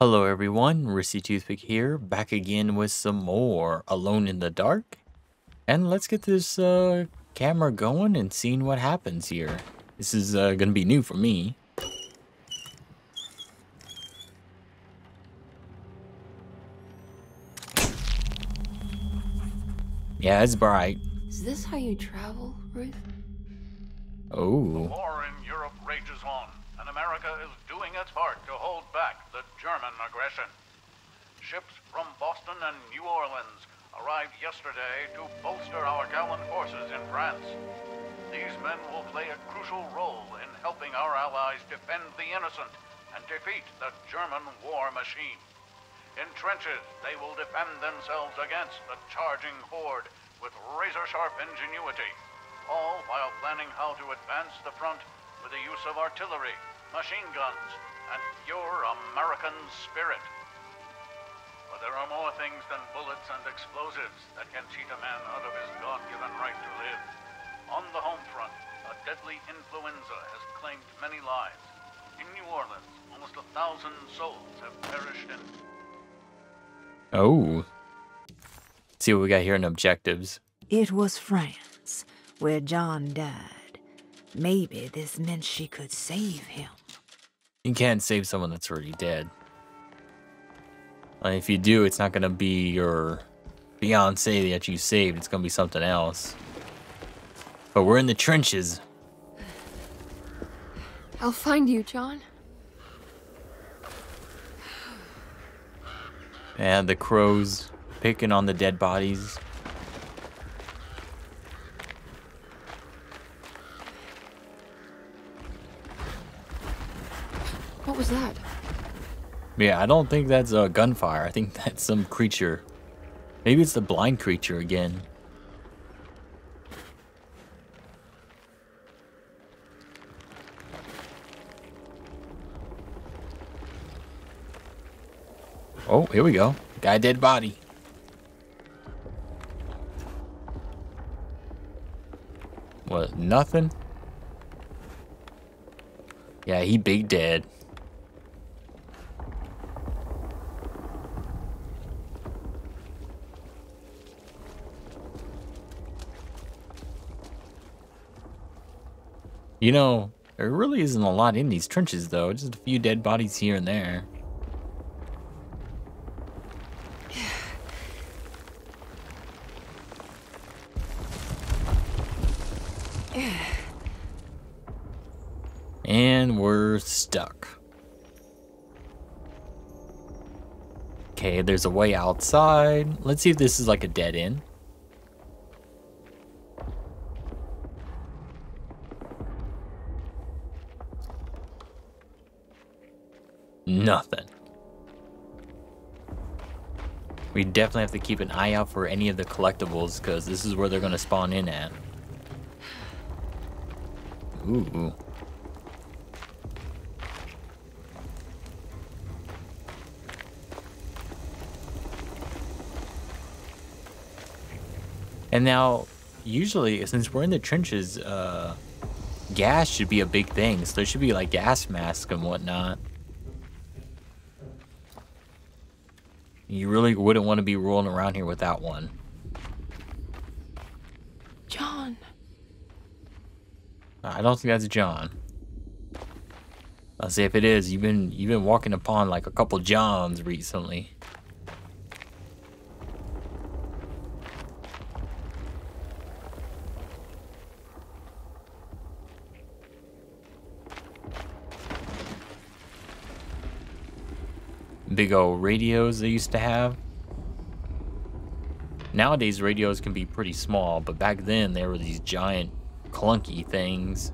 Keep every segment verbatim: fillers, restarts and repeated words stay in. Hello everyone, Risky Toothpick here, back again with some more Alone in the Dark. And let's get this uh, camera going and seeing what happens here. This is uh, gonna be new for me. Yeah, it's bright. Is this how you travel, Ruth? Oh. The war in Europe rages on, and America is doing its part to hold back the German aggression. Ships from Boston and New Orleans arrived yesterday to bolster our gallant forces in France. These men will play a crucial role in helping our allies defend the innocent and defeat the German war machine. In trenches, they will defend themselves against the charging horde with razor-sharp ingenuity, all while planning how to advance the front with the use of artillery, machine guns, and your American spirit. But there are more things than bullets and explosives that can cheat a man out of his God-given right to live. On the home front, a deadly influenza has claimed many lives. In New Orleans, almost a thousand souls have perished in... Oh. Let's see what we got here in objectives. It was France, where John died. Maybe this meant she could save him. You can't save someone that's already dead. And if you do, it's not going to be your fiancé that you saved. It's going to be something else. But we're in the trenches. I'll find you, John. And the crows picking on the dead bodies. What was that? Yeah, I don't think that's a uh, gunfire. I think that's some creature. Maybe it's the blind creature again. Oh, here we go. Guy dead body. What, nothing? Yeah, he big dead. You know, there really isn't a lot in these trenches, though. Just a few dead bodies here and there. And we're stuck. Okay, there's a way outside. Let's see if this is like a dead end. Nothing. We definitely have to keep an eye out for any of the collectibles because this is where they're going to spawn in at. Ooh. And now, usually, since we're in the trenches, uh, gas should be a big thing. So there should be like gas masks and whatnot. You really wouldn't want to be rolling around here without one. John. I don't think that's John. I'll say if it is, you've been you've been walking upon like a couple Johns recently. Big old radios they used to have. Nowadays radios can be pretty small, but back then there were these giant clunky things.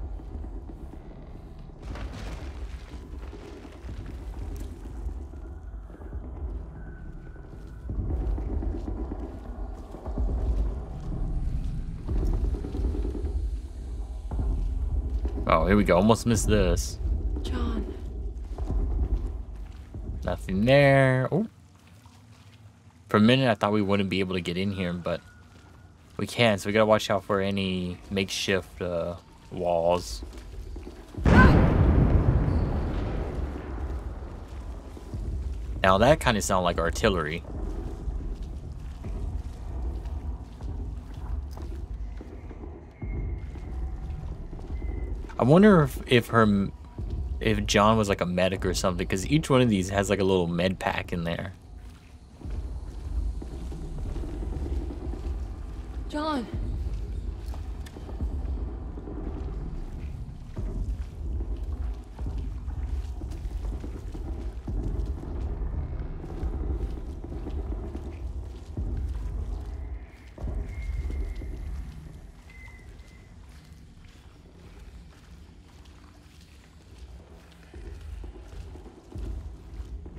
Oh, here we go. Almost missed this. John. Nothing there. Oh. For a minute, I thought we wouldn't be able to get in here, but we can. So we gotta watch out for any makeshift uh, walls. Ah! Now that kind of sounds like artillery. I wonder if, if her, if John was like a medic or something, because each one of these has like a little med pack in there. John.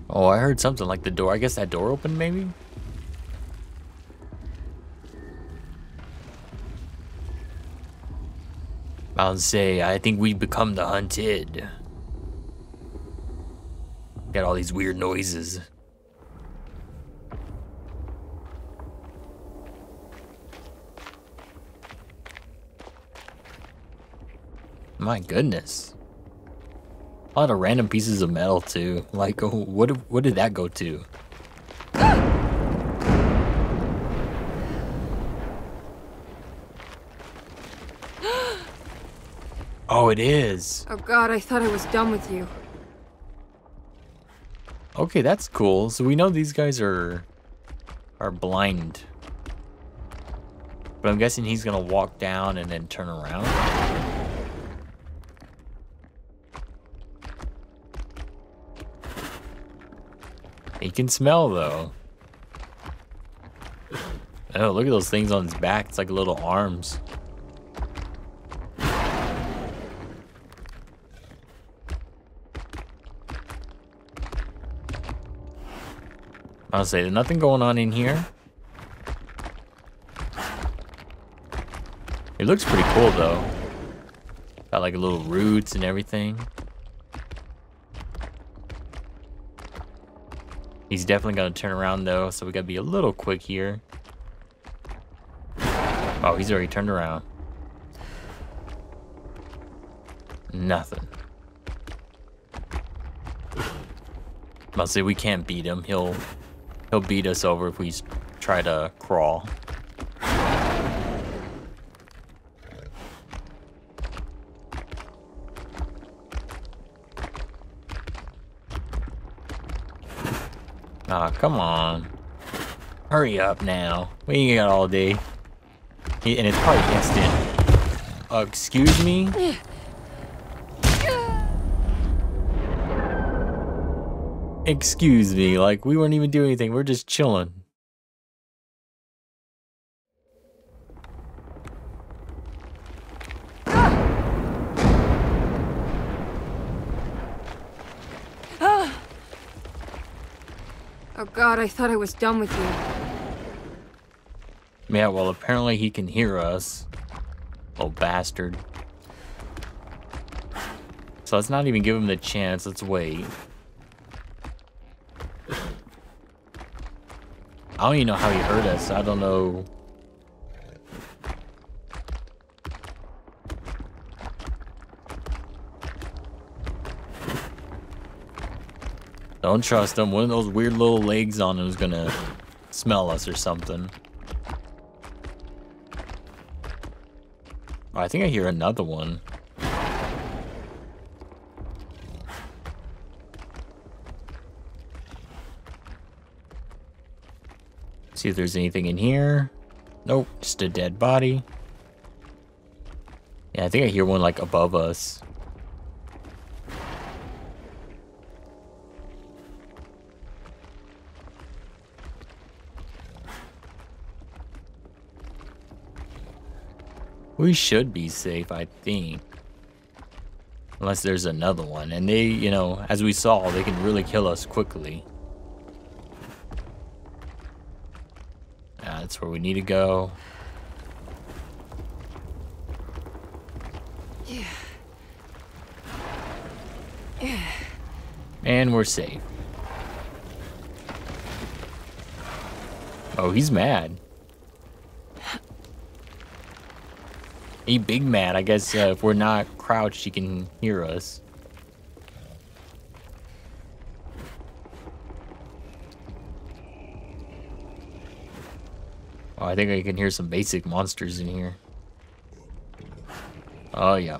Oh, I heard something like the door. I guess that door opened, maybe? I'll say, I think we become the hunted. Got all these weird noises. My goodness. A lot of random pieces of metal too. Like, oh, what? What did that go to? Oh, it is. Oh God, I thought I was done with you. Okay, that's cool. So we know these guys are are blind, but I'm guessing he's gonna walk down and then turn around. He can smell though. Oh, look at those things on his back. It's like little arms. I'll say there's nothing going on in here. It looks pretty cool though. Got like little roots and everything. He's definitely gonna turn around though, so we gotta be a little quick here. Oh, he's already turned around. Nothing. I'll say we can't beat him. He'll he'll beat us over if we try to crawl. Aw, oh, come on. Hurry up now. We ain't got all day. And it's probably instant. Uh, excuse me? Excuse me, like we weren't even doing anything. We're just chilling. Oh God, I thought I was done with you. Yeah, well, apparently he can hear us. Little bastard. So let's not even give him the chance. Let's wait. I don't even know how he heard us. I don't know. Don't trust him. One of those weird little legs on him is gonna smell us or something. Oh, I think I hear another one. See if there's anything in here. Nope, just a dead body. Yeah, I think I hear one like above us. We should be safe, I think. Unless there's another one. And they, you know, as we saw, they can really kill us quickly. Uh, that's where we need to go. Yeah. Yeah. And we're safe. Oh, he's mad. He big mad. I guess uh, if we're not crouched, he can hear us. Oh, I think I can hear some basic monsters in here. Oh, yeah.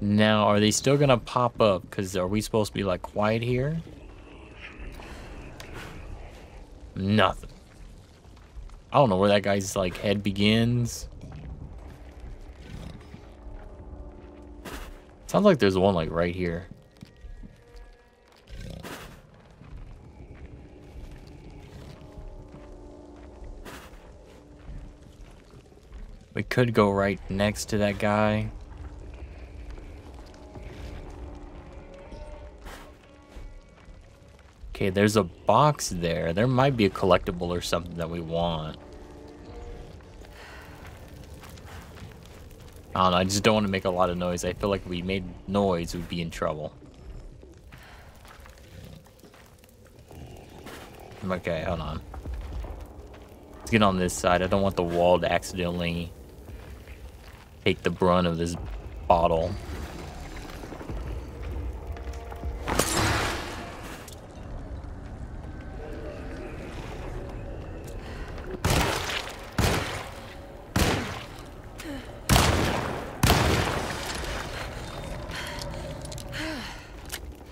Now, are they still gonna pop up? Because are we supposed to be, like, quiet here? Nothing. I don't know where that guy's, like, head begins. Sounds like there's one, like, right here. We could go right next to that guy. Okay, there's a box there. There might be a collectible or something that we want. I don't know, I just don't want to make a lot of noise. I feel like if we made noise, we'd be in trouble. Okay, hold on. Let's get on this side. I don't want the wall to accidentally take the brunt of this bottle.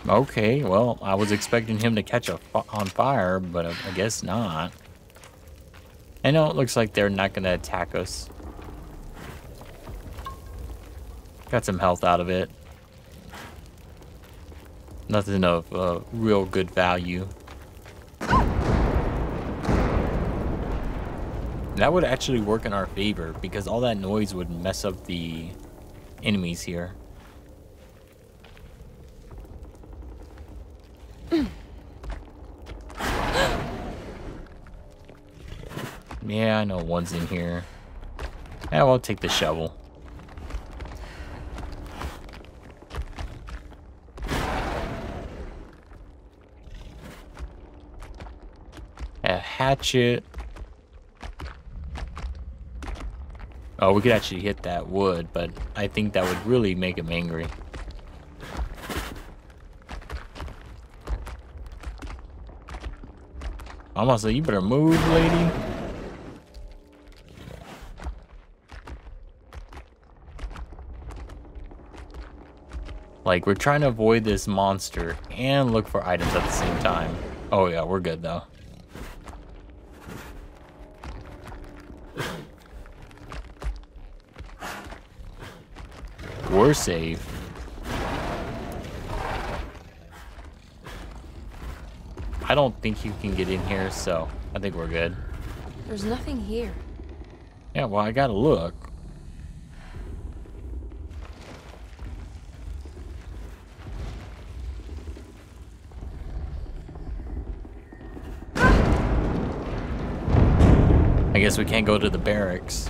Okay, well, I was expecting him to catch a f on fire, but I guess not. I know it looks like they're not gonna attack us. Got some health out of it. Nothing of uh, real good value. That would actually work in our favor because all that noise would mess up the enemies here. Yeah, I know one's in here. Yeah, well, I'll take the shovel. A hatchet. Oh, we could actually hit that wood, but I think that would really make him angry. I'm gonna say, you better move, lady. Like, we're trying to avoid this monster and look for items at the same time. Oh yeah, we're good though. We're safe. I don't think you can get in here, so I think we're good. There's nothing here. Yeah, well, I gotta look. I guess we can't go to the barracks.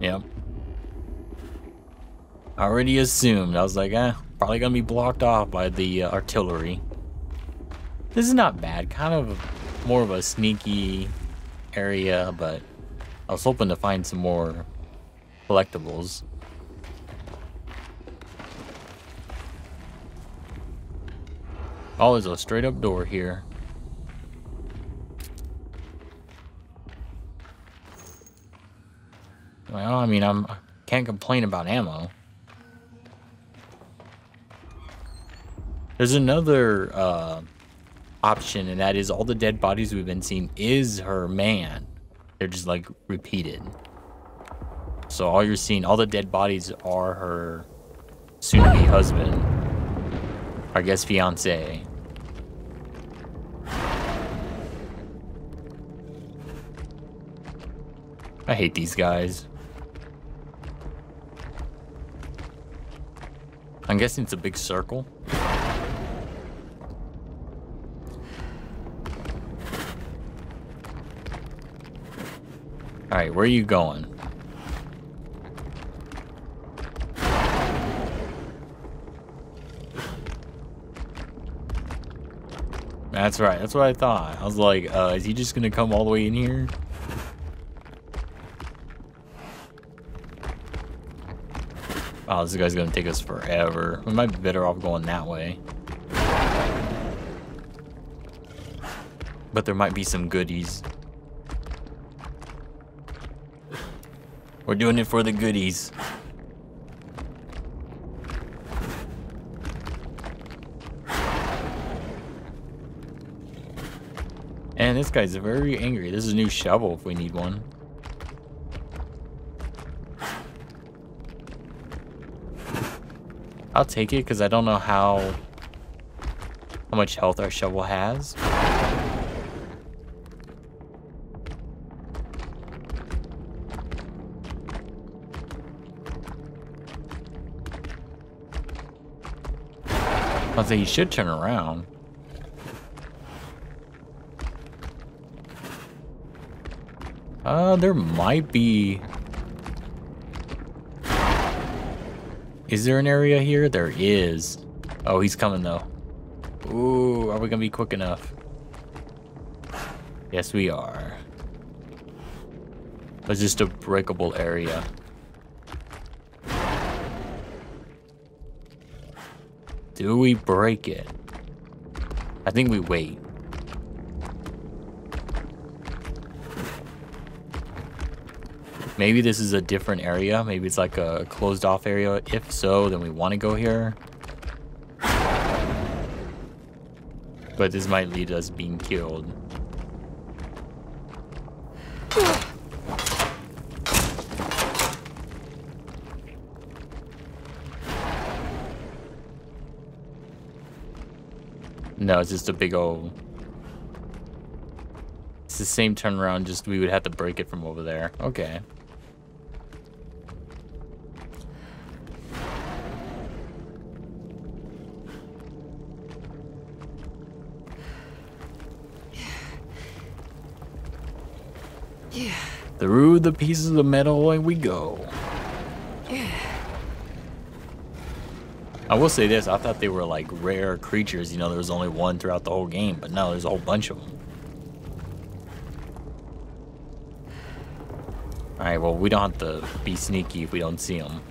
Yep. I already assumed. I was like, eh, probably gonna be blocked off by the uh, artillery. This is not bad. Kind of more of a sneaky area, but I was hoping to find some more collectibles. Oh, there's a straight up door here. Well, I mean, I'm, I can't complain about ammo. There's another uh, option, and that is all the dead bodies we've been seeing is her man. They're just, like, repeated. So all you're seeing, all the dead bodies are her soon-to-be husband. I guess fiance. I hate these guys. I'm guessing it's a big circle. All right, where are you going? That's right, that's what I thought. I was like, uh, is he just gonna come all the way in here? Oh, this guy's gonna take us forever. We might be better off going that way. but there might be some goodies. We're doing it for the goodies. And this guy's very angry. This is a new shovel if we need one. I'll take it because I don't know how how much health our shovel has. I'll say he should turn around. Uh, there might be... Is there an area here? There is. Oh, he's coming though. Ooh, are we gonna be quick enough? Yes, we are. It's just a breakable area. Do we break it? I think we wait. Maybe this is a different area. Maybe it's like a closed off area. If so, then we want to go here. But this might lead us being killed. No, it's just a big old... It's the same turnaround, just we would have to break it from over there. Okay. Through the pieces of metal and we go. I will say this, I thought they were like rare creatures, you know, there was only one throughout the whole game, but no, there's a whole bunch of them. Alright, well, we don't have to be sneaky if we don't see them.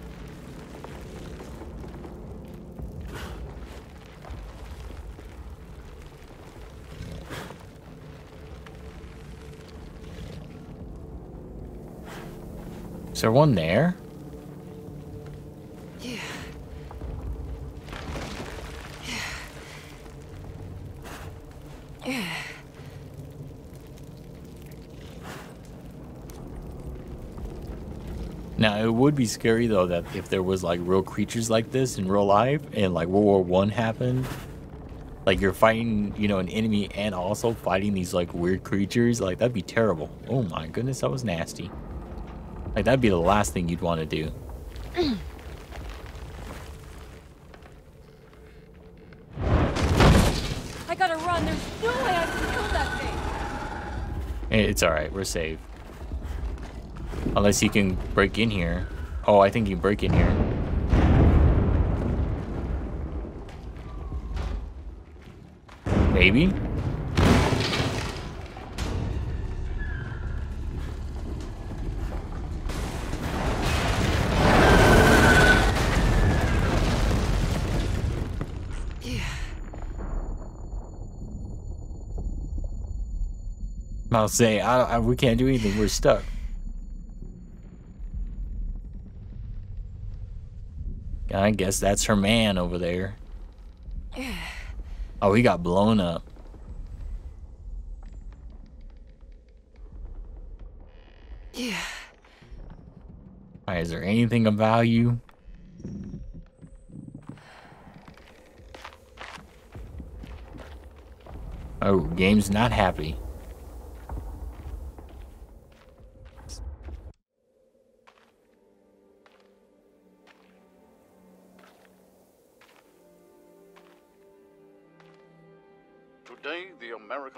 Is there one there? Yeah. Yeah. Yeah. Now it would be scary though that if there was like real creatures like this in real life and like World War One happened, like you're fighting, you know, an enemy and also fighting these like weird creatures, like that'd be terrible. Oh my goodness, that was nasty. Like, that'd be the last thing you'd want to do. I gotta run. There's no way I can kill that thing. It's alright. We're safe. Unless he can break in here. Oh, I think he can break in here. Maybe? I'll say I, I, we can't do anything. We're stuck. I guess that's her man over there. Oh, he got blown up. Yeah. All right, is there anything of value? Oh, game's not happy.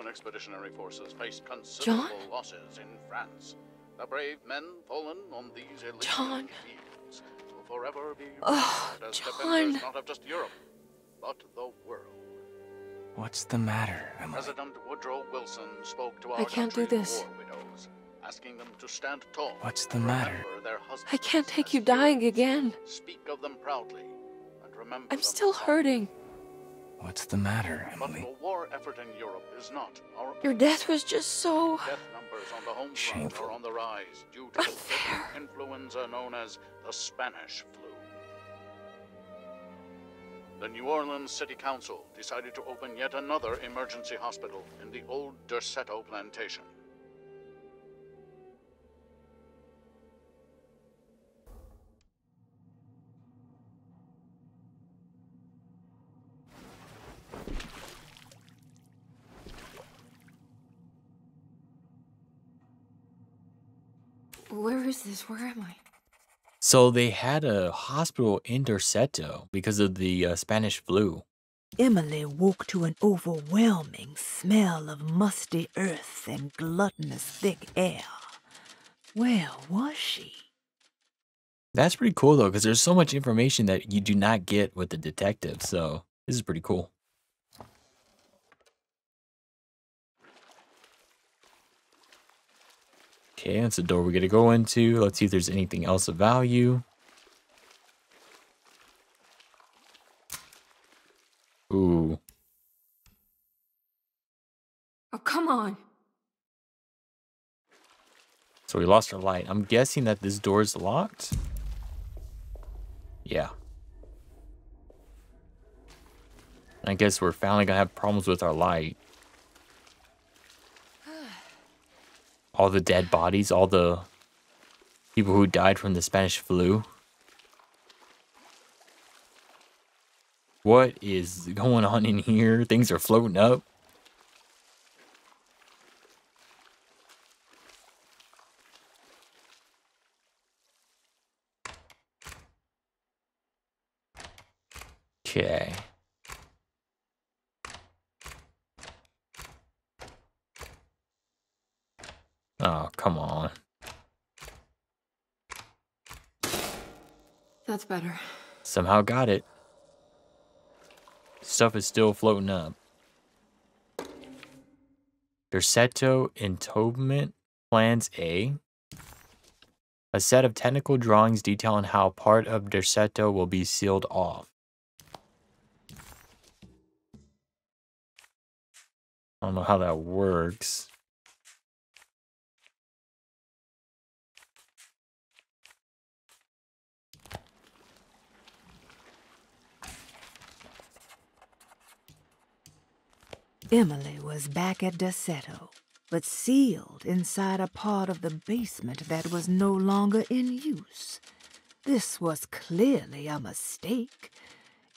Expeditionary forces faced considerable John? losses in France. The brave men fallen on these elite John. fields will forever be oh, as John. defenders not of just Europe, but the world. What's the matter, Emily? President Woodrow Wilson spoke to our I can't do this. war widows, asking them to stand tall. What's the matter? I can't take you dying again. Speak of them proudly and remember I'm still hurting. What's the matter, Emily? But the war effort in Europe is not our... Your death was just so... Death numbers on the home front are on the rise due to the influenza known as the Spanish flu. The New Orleans City Council decided to open yet another emergency hospital in the old Derceto plantation. Where is this? Where am I? So they had a hospital in Derceto because of the uh, Spanish flu. Emily woke to an overwhelming smell of musty earth and gluttonous thick air. Where was she? That's pretty cool though, because there's so much information that you do not get with the detective. So this is pretty cool. Okay, that's the door we're gonna go into. Let's see if there's anything else of value. Ooh. Oh, come on. So we lost our light. I'm guessing that this door is locked. Yeah. I guess we're finally gonna have problems with our light. All the dead bodies, all the people who died from the Spanish flu. What is going on in here? Things are floating up. Okay. Oh, come on. That's better. Somehow got it. Stuff is still floating up. Derceto Entombment Plans A. A set of technical drawings detailing how part of Derceto will be sealed off. I don't know how that works. Emily was back at Derceto, but sealed inside a part of the basement that was no longer in use. This was clearly a mistake.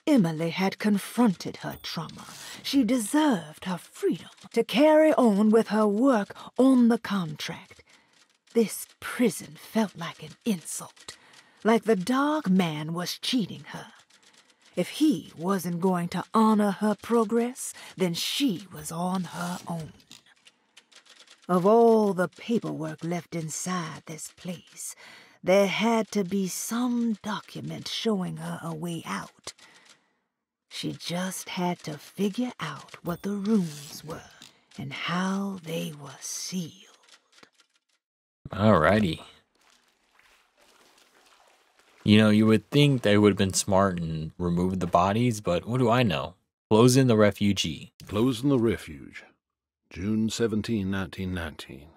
Emily had confronted her trauma. She deserved her freedom to carry on with her work on the contract. This prison felt like an insult, like the dark man was cheating her. If he wasn't going to honor her progress, then she was on her own. Of all the paperwork left inside this place, there had to be some document showing her a way out. She just had to figure out what the rooms were and how they were sealed. Alrighty. You know, you would think they would have been smart and removed the bodies, but what do I know? Close in the refugee. Close in the refuge. June seventeenth, nineteen nineteen.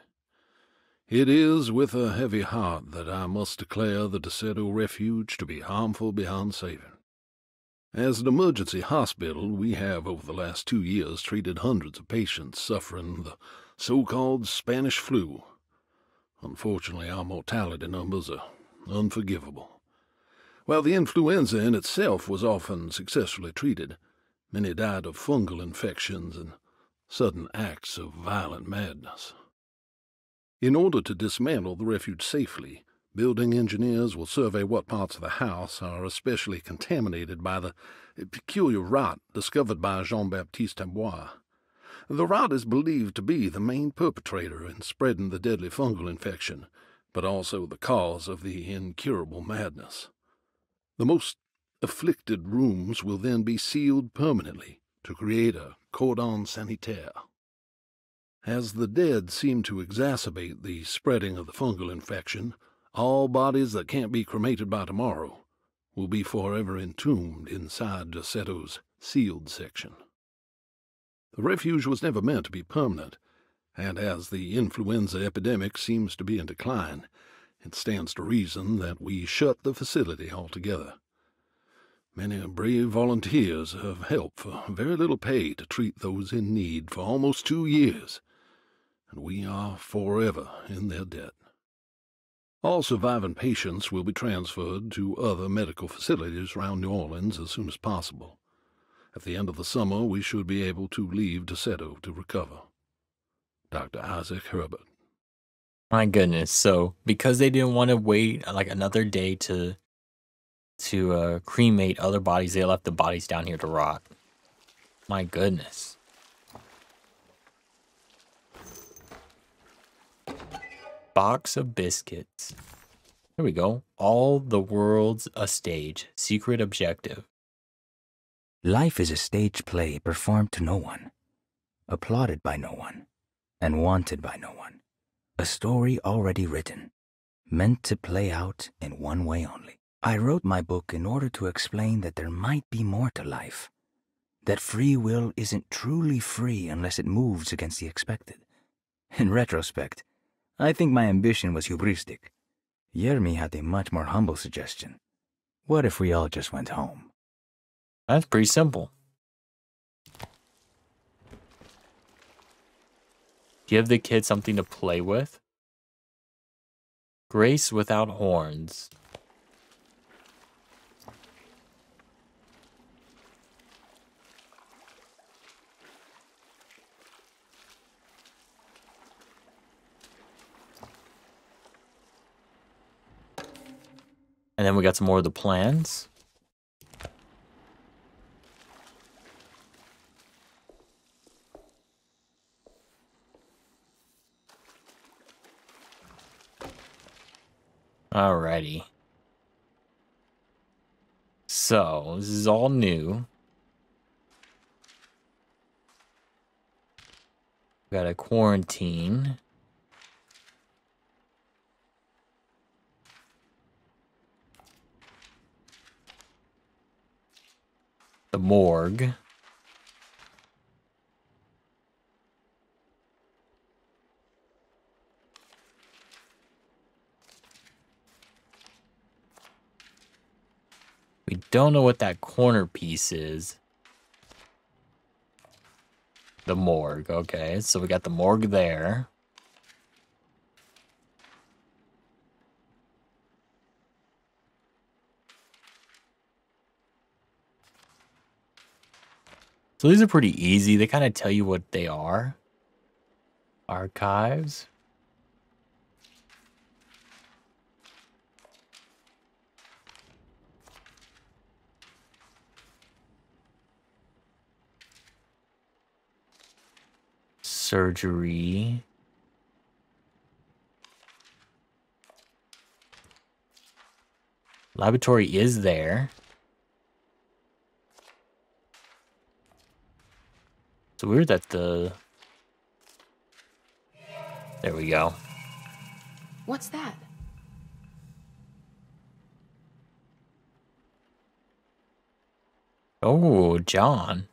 It is with a heavy heart that I must declare the Derceto Refuge to be harmful beyond saving. As an emergency hospital, we have over the last two years treated hundreds of patients suffering the so-called Spanish flu. Unfortunately, our mortality numbers are unforgivable. While the influenza in itself was often successfully treated, many died of fungal infections and sudden acts of violent madness. In order to dismantle the refuge safely, building engineers will survey what parts of the house are especially contaminated by the peculiar rot discovered by Jean-Baptiste Tambois. The rot is believed to be the main perpetrator in spreading the deadly fungal infection, but also the cause of the incurable madness. The most afflicted rooms will then be sealed permanently to create a cordon sanitaire. As the dead seem to exacerbate the spreading of the fungal infection, all bodies that can't be cremated by tomorrow will be forever entombed inside Derceto's sealed section. The refuge was never meant to be permanent, and as the influenza epidemic seems to be in decline, it stands to reason that we shut the facility altogether. Many brave volunteers have helped for very little pay to treat those in need for almost two years, and we are forever in their debt. All surviving patients will be transferred to other medical facilities around New Orleans as soon as possible. At the end of the summer, we should be able to leave Derceto to recover. Doctor Isaac Herbert. My goodness, so because they didn't want to wait like another day to to uh, cremate other bodies, they left the bodies down here to rot. My goodness. Box of biscuits. There we go. All the world's a stage. Secret objective. Life is a stage play performed to no one, applauded by no one, and wanted by no one. A story already written, meant to play out in one way only. I wrote my book in order to explain that there might be more to life, that free will isn't truly free unless it moves against the expected. In retrospect, I think my ambition was hubristic. Yermi had a much more humble suggestion. What if we all just went home? That's pretty simple. Give the kids something to play with. Grace without horns. And then we got some more of the plans. Alrighty. So, this is all new. We got a quarantine. The morgue. We don't know what that corner piece is. The morgue. Okay, so we got the morgue there. So these are pretty easy. They kind of tell you what they are. Archives. Surgery. Laboratory is there. It's weird that the... There we go. What's that? Oh, John.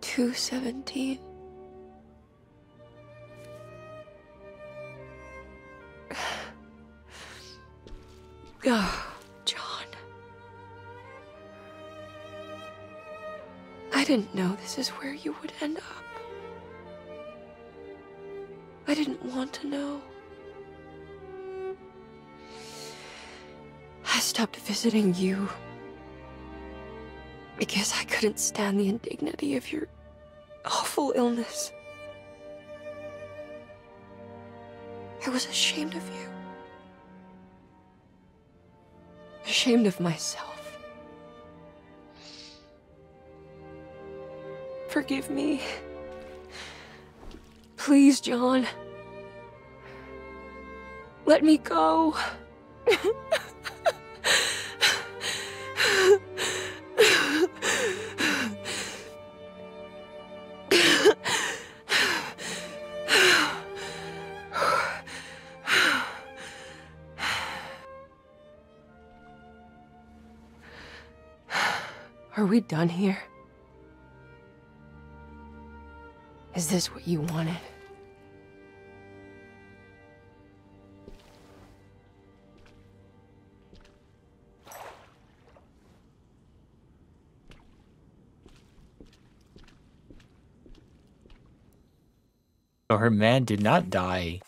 two seventeen. Oh, John. I didn't know this is where you would end up. I didn't want to know. I stopped visiting you because I couldn't stand the indignity of your... awful illness. I was ashamed of you. Ashamed of myself. Forgive me. Please, John. Let me go. Are we done here? Is this what you wanted? So her man did not die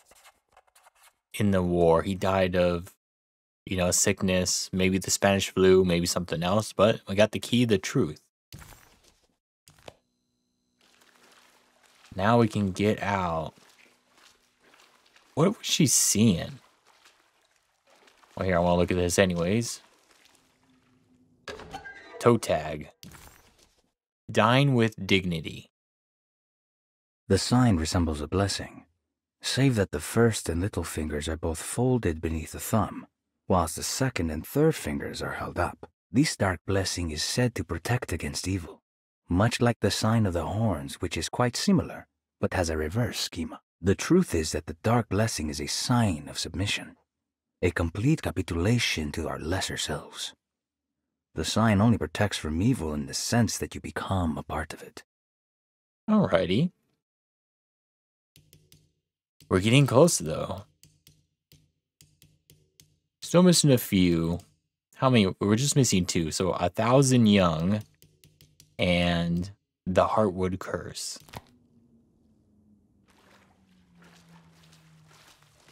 in the war. He died of, you know, sickness, maybe the Spanish flu, maybe something else, but we got the key, the truth. Now we can get out. What was she seeing? Well, here, I want to look at this anyways. Toe tag. Dine with dignity. The sign resembles a blessing, save that the first and little fingers are both folded beneath the thumb, whilst the second and third fingers are held up. This dark blessing is said to protect against evil, much like the sign of the horns, which is quite similar, but has a reverse schema. The truth is that the dark blessing is a sign of submission, a complete capitulation to our lesser selves. The sign only protects from evil in the sense that you become a part of it. Alrighty. We're getting close, though. Still missing a few. How many? We're just missing two. So a thousand young and the Heartwood curse.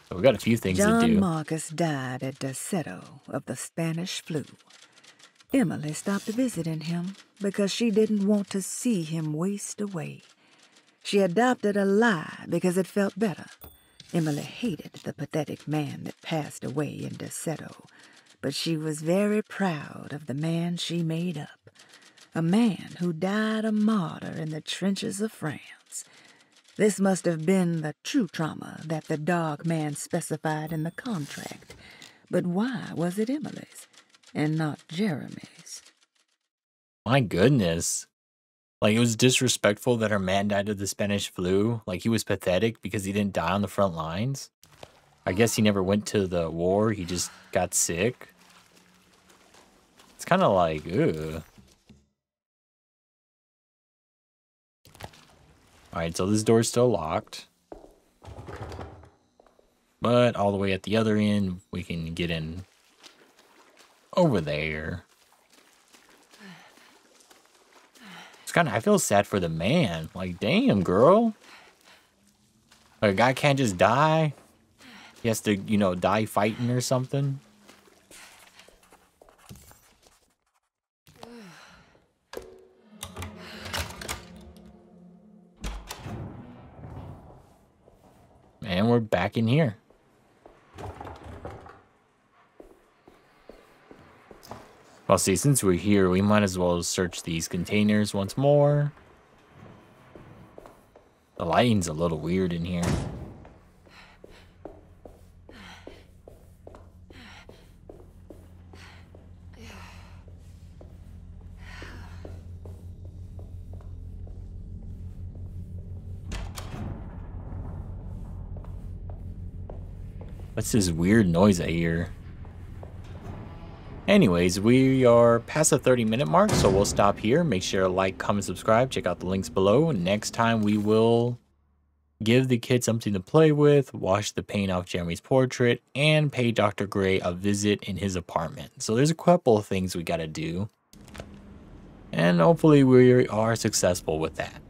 So we got a few things John to do. John Marcus died at Derceto of the Spanish flu. Emily stopped visiting him because she didn't want to see him waste away. She adopted a lie because it felt better. Emily hated the pathetic man that passed away in Derceto, but she was very proud of the man she made up, a man who died a martyr in the trenches of France. This must have been the true trauma that the dark man specified in the contract, but why was it Emily's and not Jeremy's? My goodness. Like, it was disrespectful that her man died of the Spanish flu. Like, he was pathetic because he didn't die on the front lines. I guess he never went to the war. He just got sick. It's kind of like, ugh. Alright, so this door's still locked. But all the way at the other end, we can get in over there. Kind of, I feel sad for the man. Like, damn, girl. Like, a guy can't just die. He has to, you know, die fighting or something. And we're back in here. Well, see, since we're here, we might as well search these containers once more. The lighting's a little weird in here. What's this weird noise I hear? Anyways, we are past the thirty minute mark, so we'll stop here. Make sure to like, comment, subscribe, check out the links below. Next time we will give the kids something to play with, wash the paint off Jeremy's portrait, and pay Doctor Gray a visit in his apartment. So there's a couple of things we gotta do. And hopefully we are successful with that.